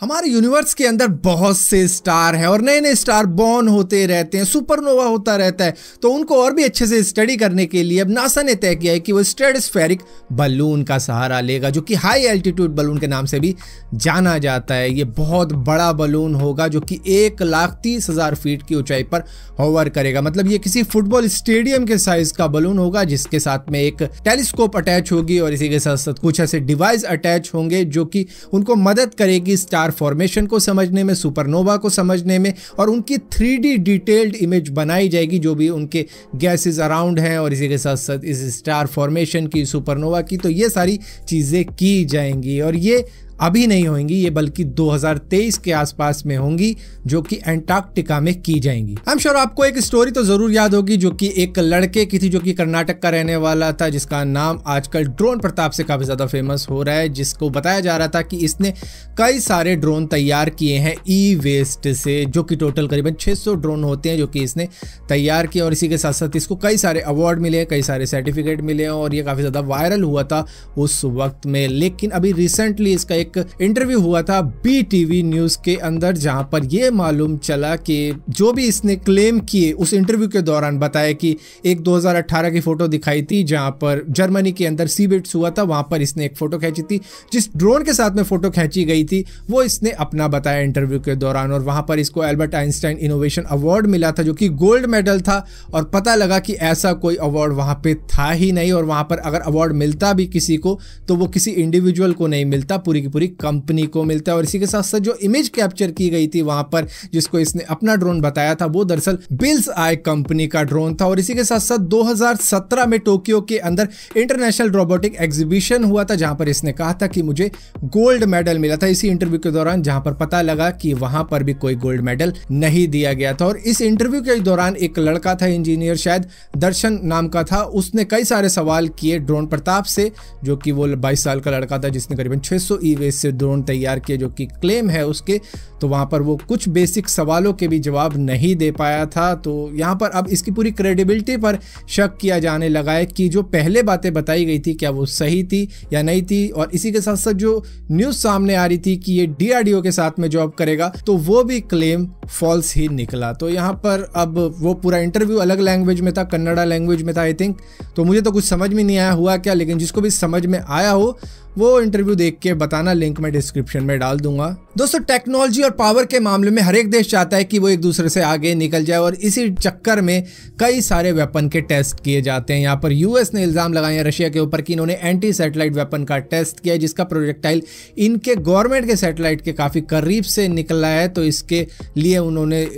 हमारे यूनिवर्स के अंदर बहुत से स्टार हैं और नए नए स्टार बॉर्न होते रहते हैं, सुपरनोवा होता रहता है। तो उनको और भी अच्छे से स्टडी करने के लिए अब नासा ने तय किया है कि वो स्ट्रेटोस्फेरिक बलून का सहारा लेगा, जो कि हाई एल्टीट्यूड बलून के नाम से भी जाना जाता है। ये बहुत बड़ा बलून होगा जो कि 1,30,000 फीट की ऊंचाई पर होवर करेगा। मतलब ये किसी फुटबॉल स्टेडियम के साइज का बलून होगा, जिसके साथ में एक टेलीस्कोप अटैच होगी और इसी के साथ साथ कुछ ऐसे डिवाइस अटैच होंगे जो कि उनको मदद करेगी स्टार फॉर्मेशन को समझने में, सुपरनोवा को समझने में, और उनकी 3D डिटेल्ड इमेज बनाई जाएगी जो भी उनके गैसेस अराउंड हैं और इसी के साथ साथ इस स्टार फॉर्मेशन की, सुपरनोवा की। तो ये सारी चीज़ें की जाएंगी और ये अभी नहीं होंगी, ये बल्कि 2023 के आसपास में होंगी जो कि एंटार्क्टिका में की जाएंगी। आई एम श्योर आपको एक स्टोरी तो जरूर याद होगी जो कि एक लड़के की थी जो कि कर्नाटक का रहने वाला था, जिसका नाम आजकल ड्रोन प्रताप से काफ़ी ज़्यादा फेमस हो रहा है, जिसको बताया जा रहा था कि इसने कई सारे ड्रोन तैयार किए हैं ई वेस्ट से, जो कि टोटल करीबन 600 ड्रोन होते हैं जो कि इसने तैयार किए और इसी के साथ साथ इसको कई सारे अवार्ड मिले, कई सारे सर्टिफिकेट मिले और ये काफ़ी ज़्यादा वायरल हुआ था उस वक्त में। लेकिन अभी रिसेंटली इसका इंटरव्यू हुआ था BTV न्यूज के अंदर, जहां पर यह मालूम चला कि जो भी इसने क्लेम किए उस इंटरव्यू के दौरान बताया कि एक 2018 की फोटो दिखाई थी जहां पर जर्मनी के अंदर सीबिट्स हुआ था, वहां पर इसने एक फोटो खींची थी, जिस ड्रोन के साथ में फोटो खींची गई थी वो इसने अपना बताया इंटरव्यू के दौरान। और वहां पर इसको एल्बर्ट आइंस्टाइन इनोवेशन अवार्ड मिला था जो कि गोल्ड मेडल था और पता लगा कि ऐसा कोई अवार्ड वहां पर था ही नहीं और वहां पर अगर अवार्ड मिलता भी किसी को तो वो किसी इंडिविजुअल को नहीं मिलता, पूरी की पूरी कंपनी को मिलता है। और इसी के साथ साथ जो इमेज कैप्चर की गई थी वहां पर, जिसको इसने अपना ड्रोन बताया था, वो दरअसल बिल्स आई कंपनी का ड्रोन था। और इसी के साथ साथ 2017 में टोक्यो के अंदर इंटरनेशनल रोबोटिक एग्जीबिशन हुआ था जहां पर इसने कहा था कि मुझे गोल्ड मेडल मिला था, इसी इंटरव्यू के दौरान, जहां पर पता लगा कि वहां पर भी कोई गोल्ड मेडल नहीं दिया गया था। और इस इंटरव्यू के दौरान एक लड़का था, इंजीनियर शायद दर्शन नाम का था, उसने कई सारे सवाल किए ड्रोन प्रताप से, जो कि वो 22 साल का लड़का था जिसने करीबन 600 से ड्रोन तैयार किए जो कि क्लेम है उसके। तो वहां पर वो कुछ बेसिक सवालों के भी जवाब नहीं दे पाया था। तो यहां पर अब इसकी पूरी क्रेडिबिलिटी पर शक किया जाने लगा है कि जो पहले बातें बताई गई थी क्या वो सही थी या नहीं थी। और इसी के साथ साथ जो न्यूज़ सामने आ रही थी कि ये DRDO के साथ में जॉब करेगा, तो वो भी क्लेम फॉल्स ही निकला। तो यहाँ पर अब वो पूरा इंटरव्यू अलग लैंग्वेज में था, कन्नड़ा लैंग्वेज में था आई थिंक, तो मुझे तो कुछ समझ में नहीं आया हुआ क्या, लेकिन जिसको भी समझ में आया हो वो इंटरव्यू देख के बताना, लिंक मैं डिस्क्रिप्शन में डाल दूंगा। दोस्तों, टेक्नोलॉजी और पावर के मामले में हर एक देश चाहता है कि वो एक दूसरे से आगे निकल जाए और इसी चक्कर में कई सारे वेपन के टेस्ट किए जाते हैं। यहाँ पर US ने इल्ज़ाम लगाए हैं रशिया के ऊपर कि इन्होंने एंटी सैटेलाइट वेपन का टेस्ट किया जिसका प्रोजेक्टाइल इनके गवर्नमेंट के सैटेलाइट के काफ़ी करीब से निकला है। तो इसके लिए उन्होंने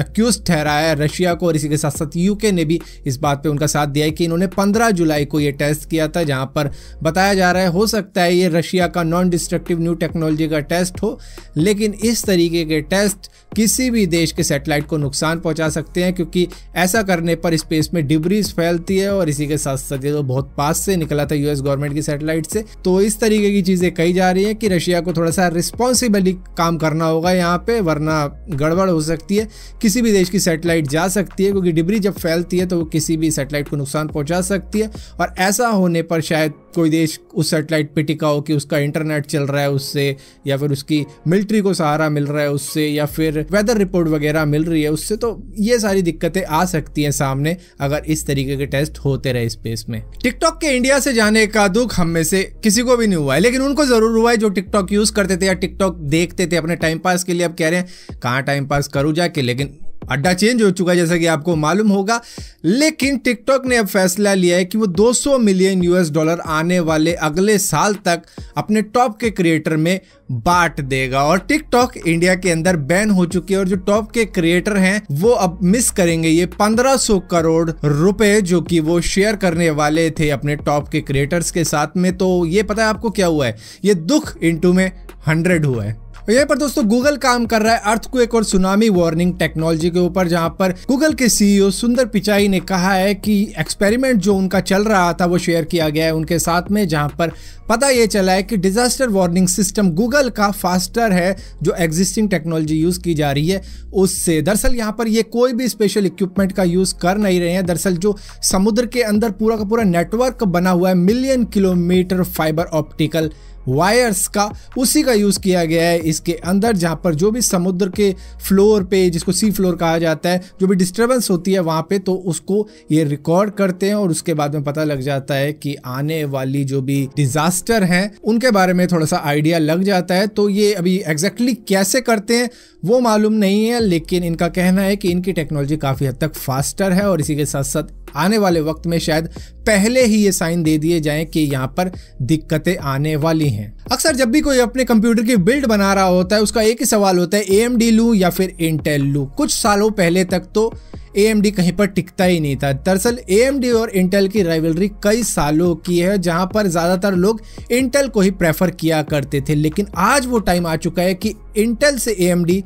एक्यूज ठहराया है रशिया को और इसी के साथ साथ UK ने भी इस बात पे उनका साथ दिया है कि इन्होंने 15 जुलाई को ये टेस्ट किया था, जहां पर बताया जा रहा है हो सकता है ये रशिया का नॉन डिस्ट्रक्टिव न्यू टेक्नोलॉजी का टेस्ट हो, लेकिन इस तरीके के टेस्ट किसी भी देश के सैटेलाइट को नुकसान पहुंचा सकते हैं क्योंकि ऐसा करने पर स्पेस में डिब्रीज फैलती है और इसी के साथ साथ ये तो बहुत पास से निकला था US गवर्नमेंट की सैटेलाइट से। तो इस तरीके की चीज़ें कही जा रही हैं कि रशिया को थोड़ा सा रिस्पॉन्सिबली काम करना होगा यहाँ पर, वरना गड़बड़ हो सकती है, किसी भी देश की सैटेलाइट जा सकती है क्योंकि डिब्री जब फैलती है तो वो किसी भी सैटेलाइट को नुकसान पहुंचा सकती है। और ऐसा होने पर शायद कोई देश उस सैटेलाइट पे टिका हो कि उसका इंटरनेट चल रहा है उससे, या फिर उसकी मिलिट्री को सहारा मिल रहा है उससे, या फिर वेदर रिपोर्ट वगैरह मिल रही है उससे। तो ये सारी दिक्कतें आ सकती हैं सामने अगर इस तरीके के टेस्ट होते रहे स्पेस में। टिकटॉक के इंडिया से जाने का दुख हम में से किसी को भी नहीं हुआ है, लेकिन उनको जरूर हुआ है जो टिकटॉक यूज़ करते थे या टिकटॉक देखते थे अपने टाइम पास के लिए। अब कह रहे हैं कहाँ टाइम पास करूँ जाके, लेकिन अड्डा चेंज हो चुका है जैसा कि आपको मालूम होगा। लेकिन टिकटॉक ने अब फैसला लिया है कि वो $200 मिलियन आने वाले अगले साल तक अपने टॉप के क्रिएटर में बांट देगा और टिकटॉक इंडिया के अंदर बैन हो चुकी है और जो टॉप के क्रिएटर हैं वो अब मिस करेंगे ये 1,500 करोड़ रुपए जो कि वो शेयर करने वाले थे अपने टॉप के क्रिएटर्स के साथ में। तो ये पता है आपको क्या हुआ है, ये दुख इंटू में 100 हुआ है। यहाँ पर दोस्तों गूगल काम कर रहा है अर्थक्वेक और सुनामी वार्निंग टेक्नोलॉजी के ऊपर, जहां पर गूगल के CEO सुंदर पिचाई ने कहा है कि एक्सपेरिमेंट जो उनका चल रहा था वो शेयर किया गया है उनके साथ में, जहां पर पता ये चला है कि डिजास्टर वार्निंग सिस्टम गूगल का फास्टर है जो एग्जिस्टिंग टेक्नोलॉजी यूज़ की जा रही है उससे। दरअसल यहाँ पर ये कोई भी स्पेशल इक्विपमेंट का यूज़ कर नहीं रहे हैं। दरअसल जो समुद्र के अंदर पूरा का पूरा नेटवर्क बना हुआ है million kilometre fibre optical wires का, उसी का यूज़ किया गया है इसके अंदर, जहाँ पर जो भी समुद्र के फ्लोर पे, जिसको सी फ्लोर कहा जाता है, जो भी डिस्टर्बेंस होती है वहाँ पे, तो उसको ये रिकॉर्ड करते हैं और उसके बाद में पता लग जाता है कि आने वाली जो भी डिजास्टर हैं उनके बारे में थोड़ा सा आइडिया लग जाता है। तो ये अभी एग्जैक्टली कैसे करते हैं वो मालूम नहीं है, लेकिन इनका कहना है कि इनकी टेक्नोलॉजी काफ़ी हद तक फास्टर है और इसी के साथ साथ आने वाले वक्त में शायद पहले ही ये साइन दे दिए जाएं कि यहाँ पर दिक्कतें आने वाली हैं। अक्सर जब भी कोई अपने कंप्यूटर की बिल्ड बना रहा होता है उसका एक ही सवाल होता है, AMD लूं या फिर इंटेल लूं। कुछ सालों पहले तक तो AMD कहीं पर टिकता ही नहीं था। दरअसल AMD और इंटेल की राइवलरी कई सालों की है, जहां पर ज़्यादातर लोग इंटेल को ही प्रेफर किया करते थे, लेकिन आज वो टाइम आ चुका है कि इंटेल से AMD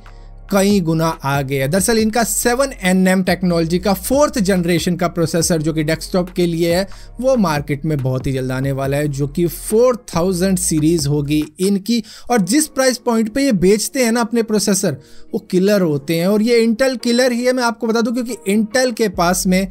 कई गुना आ गया। दरअसल इनका 7nm टेक्नोलॉजी का 4th जनरेशन का प्रोसेसर, जो कि डेस्कटॉप के लिए है, वो मार्केट में बहुत ही जल्द आने वाला है, जो कि 4000 सीरीज़ होगी इनकी। और जिस प्राइस पॉइंट पे ये बेचते हैं ना अपने प्रोसेसर, वो किलर होते हैं, और ये इंटेल किलर ही है, मैं आपको बता दूं, क्योंकि इंटेल के पास में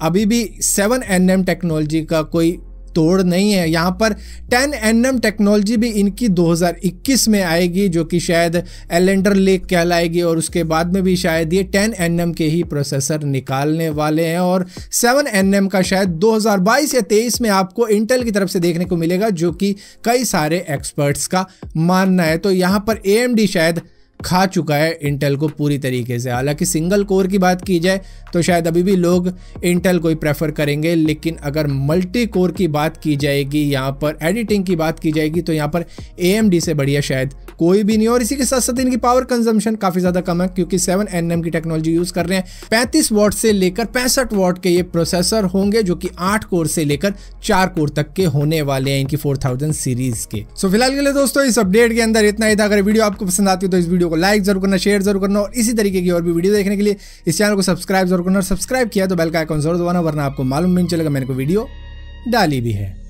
अभी भी 7nm टेक्नोलॉजी का कोई तोड़ नहीं है। यहाँ पर 10nm टेक्नोलॉजी भी इनकी 2021 में आएगी, जो कि शायद एलेंडर लेक कहलाएगी, और उसके बाद में भी शायद ये 10nm के ही प्रोसेसर निकालने वाले हैं। और 7nm का शायद 2022 या 23 में आपको इंटेल की तरफ से देखने को मिलेगा, जो कि कई सारे एक्सपर्ट्स का मानना है। तो यहाँ पर AMD शायद खा चुका है इंटेल को पूरी तरीके से। हालांकि सिंगल कोर की बात की जाए तो शायद अभी भी लोग इंटेल को ही प्रेफर करेंगे, लेकिन अगर मल्टी कोर की बात की जाएगी, यहाँ पर एडिटिंग की बात की जाएगी, तो यहाँ पर AMD से बढ़िया शायद कोई भी नहीं। और इसी के साथ साथ इनकी पावर कंजम्पशन काफ़ी ज़्यादा कम है, क्योंकि 7nm की टेक्नोलॉजी यूज़ कर रहे हैं। 35 वाट से लेकर 65 वाट के ये प्रोसेसर होंगे, जो कि 8 कोर से लेकर 4 कोर तक के होने वाले हैं इनकी 4000 सीरीज़ के। सो फिलहाल के लिए दोस्तों इस अपडेट के अंदर इतना ही था। अगर वीडियो आपको पसंद आती है तो इस वीडियो को लाइक जरूर करना, शेयर जरूर करना, और इसी तरीके की और भी वीडियो देखने के लिए इस चैनल को सब्सक्राइब जरूर करना। और सब्सक्राइब किया तो बेल का आइकन जरूर दबाना, वरना आपको मालूम नहीं चलेगा मैंने कोई वीडियो डाली भी है।